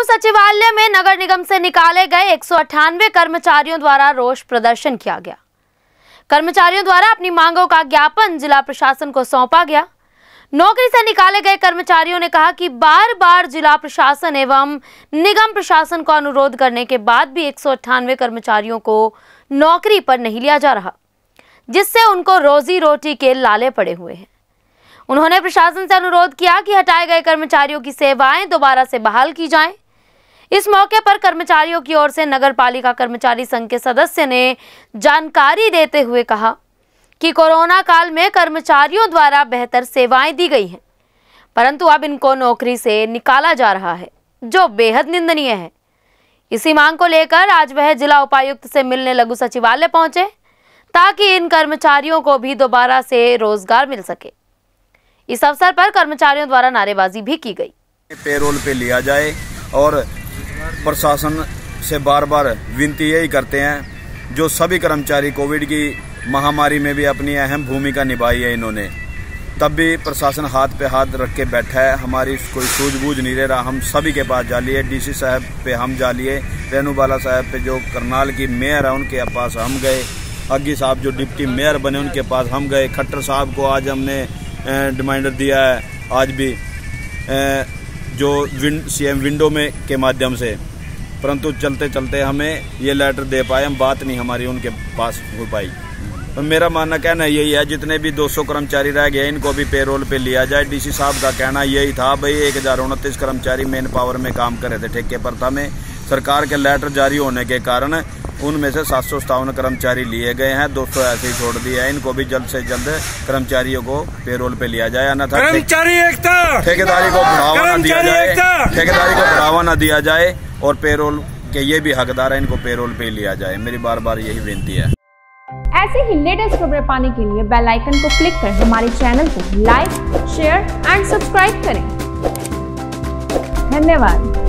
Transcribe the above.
लागू सचिवालय में नगर निगम से निकाले गए 198 कर्मचारियों द्वारा रोष प्रदर्शन किया गया। कर्मचारियों द्वारा अपनी मांगों का ज्ञापन जिला प्रशासन को सौंपा गया। नौकरी से निकाले गए कर्मचारियों ने कहा कि बार बार जिला प्रशासन एवं निगम प्रशासन को अनुरोध करने के बाद भी 198 कर्मचारियों को नौकरी पर नहीं लिया जा रहा, जिससे उनको रोजी रोटी के लाले पड़े हुए हैं। उन्होंने प्रशासन से अनुरोध किया कि हटाए गए कर्मचारियों की सेवाएं दोबारा से बहाल की जाएं। इस मौके पर कर्मचारियों की ओर से नगर पालिका कर्मचारी संघ के सदस्य ने जानकारी देते हुए कहा कि कोरोना काल में कर्मचारियों द्वारा बेहतर सेवाएं दी गई हैं, परंतु अब इनको नौकरी से निकाला जा रहा है, जो बेहद निंदनीय है। इसी मांग को लेकर आज वह जिला उपायुक्त से मिलने लघु सचिवालय पहुंचे, ताकि इन कर्मचारियों को भी दोबारा से रोजगार मिल सके। इस अवसर पर कर्मचारियों द्वारा नारेबाजी भी की गई। पेरोल पे लिया जाए और प्रशासन से बार बार विनती यही करते हैं, जो सभी कर्मचारी कोविड की महामारी में भी अपनी अहम भूमिका निभाई है इन्होंने, तब भी प्रशासन हाथ पे हाथ रख के बैठा है, हमारी कोई सूझबूझ नहीं रह रहा। हम सभी के पास जालिए, डीसी साहब पे हम जालिए, रेणुबाला साहब पे जो करनाल की मेयर है उनके पास हम गए, अग्गी साहब जो डिप्टी मेयर बने उनके पास हम गए, खट्टर साहब को आज हमने रिमाइंडर दिया है, आज भी जो सीएम विंडो में के माध्यम से, परंतु चलते चलते हमें ये लेटर दे पाए, हम बात नहीं हमारी उनके पास हो पाई। तो मेरा मानना कहना यही है, जितने भी 200 कर्मचारी रह गए इनको भी पेरोल पे लिया जाए। डीसी साहब का कहना यही था, भाई 1029 कर्मचारी मैन पावर में काम कर रहे थे ठेके परता में, सरकार के लेटर जारी होने के कारण उनमें से 757 कर्मचारी लिए गए हैं, 200 ऐसे ही छोड़ दिए हैं। इनको भी जल्द से जल्द कर्मचारियों को पेरोल पे लिया जाए, अन्यथा ठेकेदारी को बढ़ावा न दिया जाए, ठेकेदारी को बढ़ावा न दिया जाए और पेरोल के ये भी हकदार है, इनको पेरोल पे लिया जाए। मेरी बार बार यही विनती है। ऐसे ही लेटेस्ट खबरें पाने के लिए बेल आइकन को क्लिक कर हमारे चैनल को लाइक, शेयर एंड सब्सक्राइब करें। धन्यवाद।